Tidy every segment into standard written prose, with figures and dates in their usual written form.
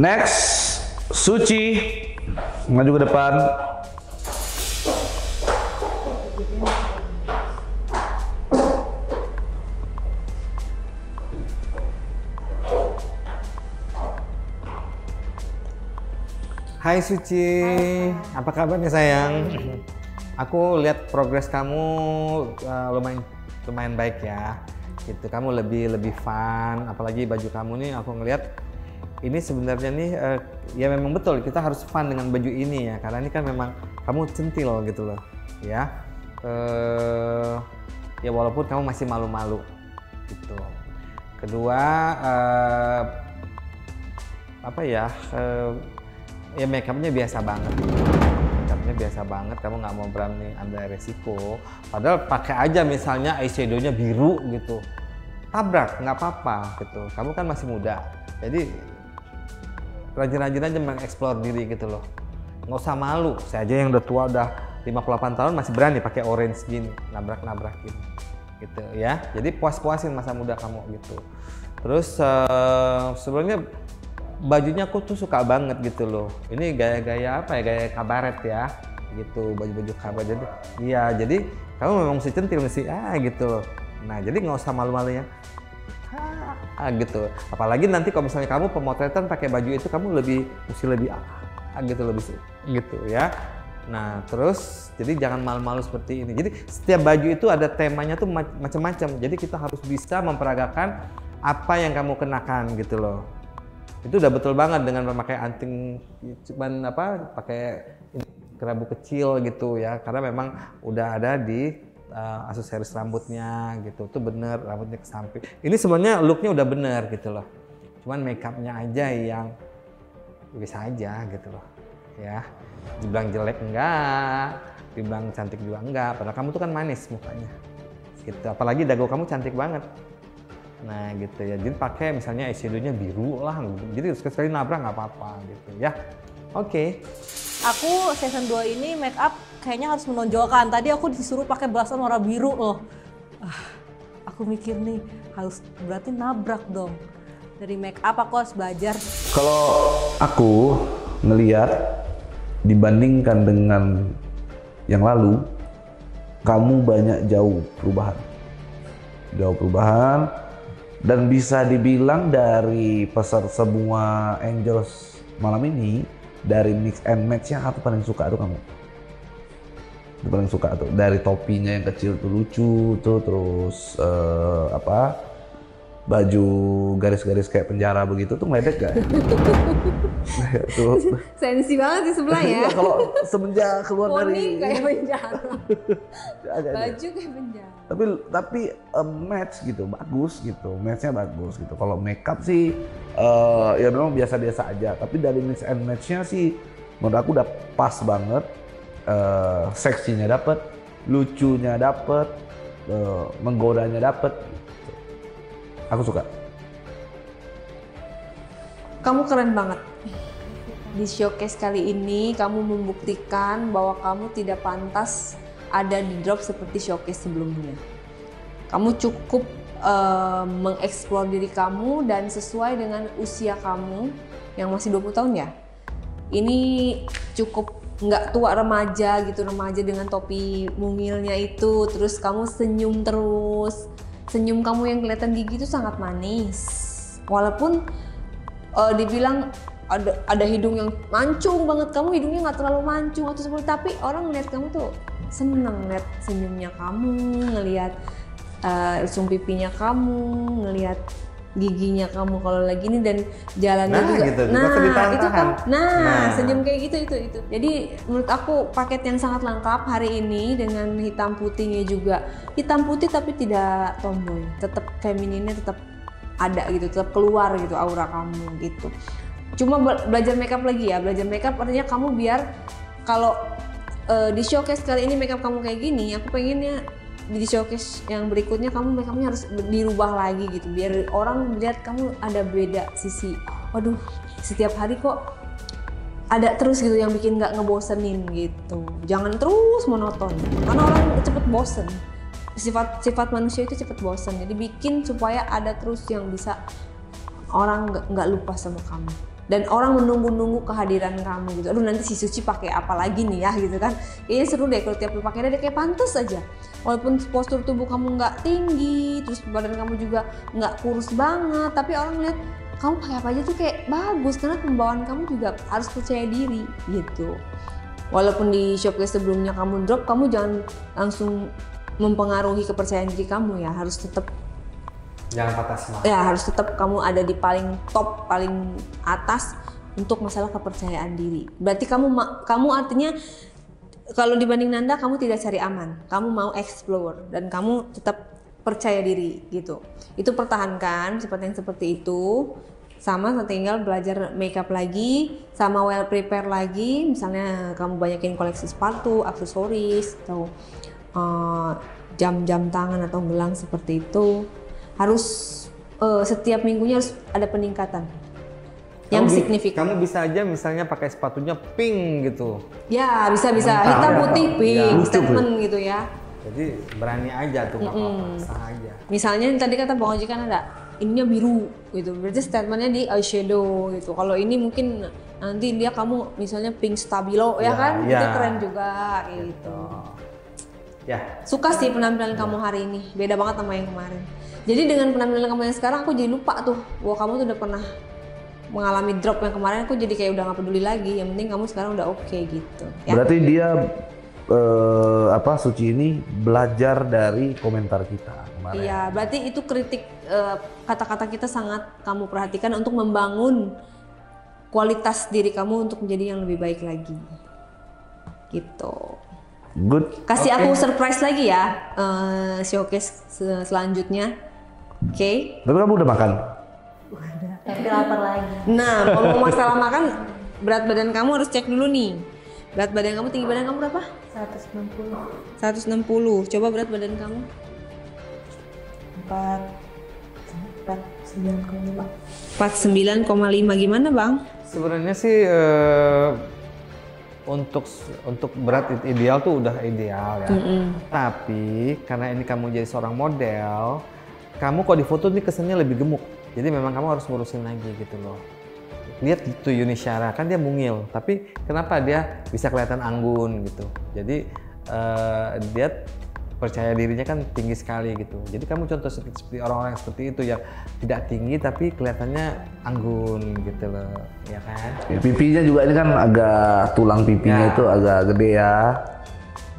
Next, SUCI maju ke depan. Hai Suci, apa kabarnya sayang? Aku lihat progres kamu lumayan baik ya. Gitu, kamu lebih fun, apalagi baju kamu nih aku ngelihat ini sebenarnya nih ya memang betul kita harus fun dengan baju ini ya, karena ini kan memang kamu centil gitu loh ya. Ya walaupun kamu masih malu-malu gitu. Kedua apa ya? Ya makeupnya biasa banget, kamu nggak mau berani ambil resiko, padahal pakai aja misalnya eyeshadownya biru gitu, tabrak nggak apa-apa gitu, kamu kan masih muda, jadi rajin-rajin aja mengeksplor diri gitu loh, nggak usah malu. Saya aja yang udah tua udah 58 tahun masih berani pakai orange gini, nabrak-nabrakin gitu ya, jadi puas-puasin masa muda kamu gitu. Terus sebelumnya bajunya aku tuh suka banget gitu loh. Ini gaya-gaya apa ya? Gaya kabaret ya. Gitu, baju-baju kabaret. Jadi, iya, jadi kamu memang mesti centil sih gitu. Nah, jadi nggak usah malu-malunya. Gitu. Apalagi nanti kalau misalnya kamu pemotretan pakai baju itu kamu mesti lebih gitu lebih gitu ya. Nah, terus jadi jangan malu-malu seperti ini. Jadi setiap baju itu ada temanya tuh macam-macam. Jadi kita harus bisa memperagakan apa yang kamu kenakan gitu loh. Itu udah betul banget dengan memakai anting cuman apa pakai kerabu kecil gitu ya, karena memang udah ada di aksesoris rambutnya gitu, itu bener rambutnya ke samping, ini sebenarnya looknya udah bener gitu loh, cuman makeupnya aja yang bisa aja gitu loh ya, dibilang jelek enggak, dibilang cantik juga enggak, padahal kamu tuh kan manis mukanya gitu, apalagi dagu kamu cantik banget. Nah gitu ya, jadi pakai misalnya eyeshadownya biru lah, jadi sekali nabrak nggak apa-apa gitu ya. Oke. Aku season 2 ini make up kayaknya harus menonjolkan. Tadi aku disuruh pakai belasan warna biru loh. Aku mikir nih harus berarti nabrak dong. Dari make up aku harus belajar. Kalau aku ngelihat dibandingkan dengan yang lalu, kamu banyak jauh perubahan. Dan bisa dibilang dari peserta semua Angels malam ini, dari mix and match yang aku paling suka tuh kamu. Aku paling suka tuh dari topinya yang kecil tuh lucu tuh, terus apa baju garis-garis kayak penjara begitu tuh meledek gak? Sensi banget di sebelah ya. Kalau semenjak keluar dari kayak penjara. Baju kayak penjara. Tapi match gitu, bagus gitu, matchnya bagus gitu. Kalau makeup sih ya memang biasa-biasa aja, tapi dari mix and matchnya sih menurut aku udah pas banget, seksinya dapet, lucunya dapet, menggodanya dapet, gitu. Aku suka. Kamu keren banget. Di showcase kali ini kamu membuktikan bahwa kamu tidak pantas ada di drop seperti showcase sebelumnya. Kamu cukup mengeksplor diri kamu dan sesuai dengan usia kamu yang masih 20 tahun ya. Ini cukup nggak tua remaja gitu, remaja dengan topi mungilnya itu, terus kamu senyum terus. Senyum kamu yang kelihatan gigi itu sangat manis. Walaupun dibilang ada hidung yang mancung banget, kamu hidungnya nggak terlalu mancung atau seperti, tapi orang ngeliat kamu tuh seneng ngeliat senyumnya kamu, ngeliat sumbu pipinya kamu, ngeliat giginya kamu kalau lagi ini, dan jalannya juga. Gitu, itu kan. Senyum kayak gitu itu. Jadi menurut aku paket yang sangat lengkap hari ini dengan hitam putihnya juga. Hitam putih tapi tidak tomboy, tetap femininnya tetap ada gitu, tetap keluar gitu aura kamu gitu. Cuma belajar makeup lagi ya, artinya kamu biar kalau di showcase kali ini makeup kamu kayak gini, aku pengennya di showcase yang berikutnya kamu makeupnya harus dirubah lagi gitu, biar orang melihat kamu ada beda sisi. Waduh, setiap hari kok ada terus gitu yang bikin nggak ngebosenin gitu. Jangan terus monoton, karena orang cepet bosen. Sifat manusia itu cepet bosen, jadi bikin supaya ada terus yang bisa orang nggak lupa sama kamu. dan orang menunggu-nunggu kehadiran kamu gitu. Aduh, nanti si Suci pakai apa lagi nih ya gitu kan. Kayaknya seru deh kalau tiap lu pakai deh, kayak pantas aja. Walaupun postur tubuh kamu nggak tinggi, terus badan kamu juga nggak kurus banget, tapi orang lihat kamu pakai apa aja tuh kayak bagus, karena pembawaan kamu juga harus percaya diri gitu. Walaupun di showcase sebelumnya kamu drop, kamu jangan langsung mempengaruhi kepercayaan diri kamu ya, harus tetap jangan patah semangat. Ya, harus tetap kamu ada di paling top, paling atas untuk masalah kepercayaan diri. Berarti kamu artinya kalau dibanding Nanda, kamu tidak cari aman, kamu mau explore dan kamu tetap percaya diri gitu. Itu pertahankan seperti itu. Sama tinggal belajar makeup lagi, sama well prepare lagi. Misalnya kamu banyakin koleksi sepatu, aksesoris, atau jam-jam tangan atau gelang seperti itu. Harus setiap minggunya harus ada peningkatan yang signifikan. Kamu bisa aja misalnya pakai sepatunya pink gitu. Ya bisa hitam putih pink ya, statement lucu, gitu ya. Jadi berani aja tuh, nggak apa-apa aja. Misalnya tadi kata Bang Oji kan ada ininya biru gitu, berarti statementnya di eyeshadow gitu. Kalau ini mungkin nanti dia kamu misalnya pink stabilo ya, kan, itu keren juga kayak gitu. Ya. Suka sih penampilan kamu hari ini, beda banget sama yang kemarin. Jadi dengan penampilan kamu yang sekarang, aku jadi lupa tuh bahwa kamu tuh udah pernah mengalami drop yang kemarin. Aku jadi kayak udah gak peduli lagi, yang penting kamu sekarang udah oke gitu ya? Berarti dia Suci ini belajar dari komentar kita kemarin. Iya, berarti itu kritik, kata-kata kita sangat kamu perhatikan untuk membangun kualitas diri kamu untuk menjadi yang lebih baik lagi gitu. Good. Kasih aku surprise lagi ya, showcase selanjutnya. Oke. Tapi kamu udah makan? Udah, tapi lapar lagi. Nah, kalau mau masalah makan, berat badan kamu harus cek dulu nih. Berat badan kamu, tinggi badan kamu berapa? 160. 160. Coba berat badan kamu. 49,5. 49,5. Gimana, Bang? Sebenarnya sih untuk berat ideal tuh udah ideal ya. Tapi karena ini kamu jadi seorang model, kamu kalau di foto nih kesannya lebih gemuk. Jadi memang kamu harus ngurusin lagi gitu loh. Lihat itu Yunisyara kan dia mungil, tapi kenapa dia bisa kelihatan anggun gitu. Jadi dia percaya dirinya kan tinggi sekali gitu. Jadi kamu contoh seperti orang-orang seperti itu yang tidak tinggi tapi kelihatannya anggun gitu loh, ya kan? Ya, pipinya juga ini kan agak tulang pipinya itu agak gede ya.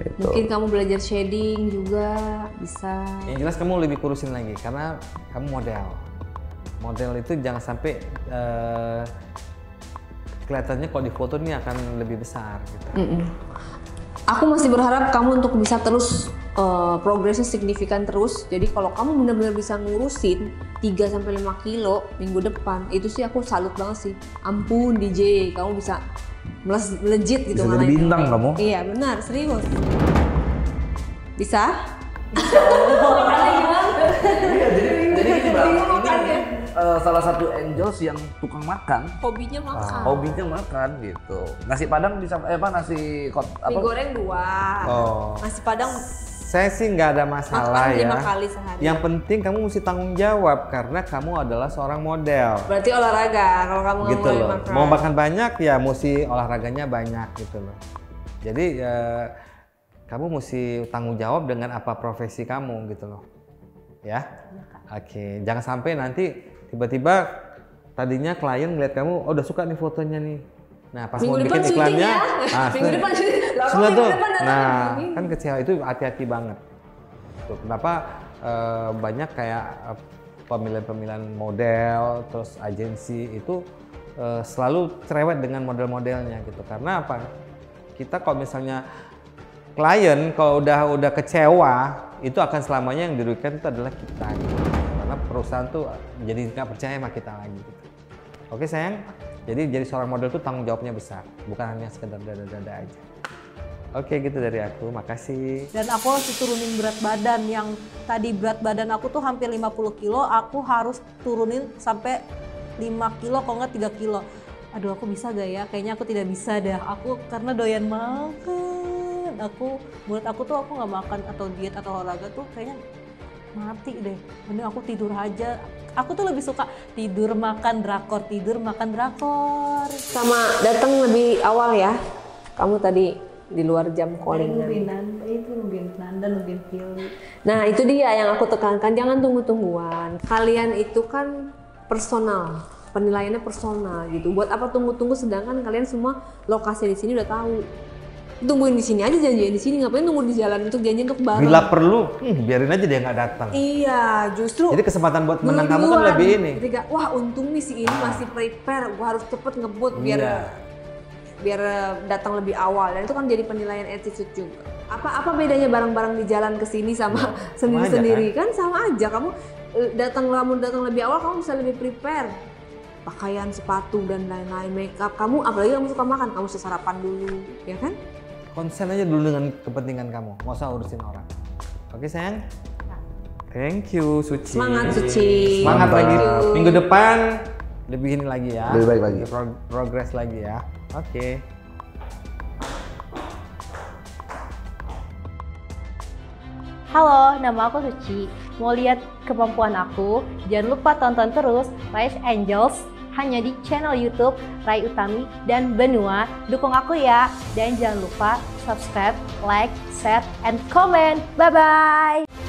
Gitu. Mungkin kamu belajar shading juga bisa. Yang jelas kamu lebih kurusin lagi karena kamu model. Model itu jangan sampai kelihatannya kalau di foto ini akan lebih besar gitu. Aku masih berharap kamu untuk bisa terus progresnya signifikan terus. Jadi kalau kamu benar-benar bisa ngurusin 3-5 kilo minggu depan, itu sih aku salut banget sih. Ampun DJ, kamu bisa melejit gitu. Bisa jadi bintang kamu. Iya benar, serius. Bisa? Bisa. Iya, jadi ini salah satu Angels yang tukang makan. Hobinya makan. Gitu. Nasi padang bisa nasi apa? Mie goreng 2. Oh. Nasi padang saya sih nggak ada masalah ya. 5 kali sehari. Yang penting kamu mesti tanggung jawab karena kamu adalah seorang model. Berarti olahraga kalau kamu gitu nggak mau makan. Mau makan banyak ya mesti olahraganya banyak gitu loh. Jadi kamu mesti tanggung jawab dengan apa profesi kamu gitu loh. Ya. Oke, jangan sampai nanti tiba-tiba tadinya klien ngeliat kamu, oh udah suka nih fotonya nih. Nah pas minggu mau bikin iklannya, minggu depan kan kecewa, itu hati-hati banget. Tuh, kenapa banyak kayak pemilihan-pemilihan model, terus agensi itu selalu cerewet dengan model-modelnya gitu. Karena apa? Kita kalau misalnya klien kalau udah kecewa, itu akan selamanya yang dirugikan itu adalah kita. Gitu. Karena perusahaan tuh jadi nggak percaya sama kita lagi. Oke sayang, jadi seorang model tuh tanggung jawabnya besar, bukan hanya sekedar dada-dada aja. Oke gitu dari aku, makasih. Dan aku harus turunin berat badan yang tadi berat badan aku tuh hampir 50 kilo, aku harus turunin sampai 5 kilo, kalau nggak 3 kilo. Aduh aku bisa gak ya? Kayaknya aku tidak bisa dah. Aku karena doyan makan, menurut aku tuh aku nggak makan atau diet atau olahraga tuh kayaknya mati deh, mending aku tidur aja. Aku tuh lebih suka tidur makan drakor, tidur makan drakor. Sama datang lebih awal ya, kamu tadi di luar jam calling. Itu nungguin Nanda, nungguin Hilly. Nah itu dia yang aku tekankan, jangan tunggu-tungguan. Kalian itu kan personal, penilaiannya personal gitu. Buat apa tunggu-tunggu sedangkan kalian semua lokasi di sini udah tahu. Tungguin di sini aja, janjian di sini, ngapain tunggu di jalan untuk janjian untuk bareng. Bila perlu, biarin aja dia nggak datang. Iya, justru. Jadi kesempatan buat menang kamu kan lebih ini. Ketika, wah untung nih si ini masih prepare, gua harus cepet ngebut biar biar datang lebih awal. Dan itu kan jadi penilaian attitude juga. Apa bedanya bareng-bareng di jalan ke sini sama sendiri-sendiri kan? Sama aja, kamu datang lebih awal, kamu bisa lebih prepare. Pakaian, sepatu dan lain-lain, makeup kamu, apalagi kamu suka makan, kamu sesarapan dulu, ya kan? Konsen aja dulu dengan kepentingan kamu, nggak usah urusin orang. Oke sayang? Thank you Suci. Semangat Suci. Semangat lagi. Minggu depan lebihin lagi ya. Lebih baik lagi. Progress lagi ya. Oke. Halo, nama aku Suci. Mau lihat kemampuan aku? Jangan lupa tonton terus Rey's Angels hanya di channel YouTube Rey Utami dan Benua. Dukung aku ya. Dan jangan lupa subscribe, like, share, and comment. Bye-bye!